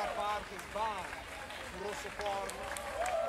Opera Park, il bar, un grosso porno.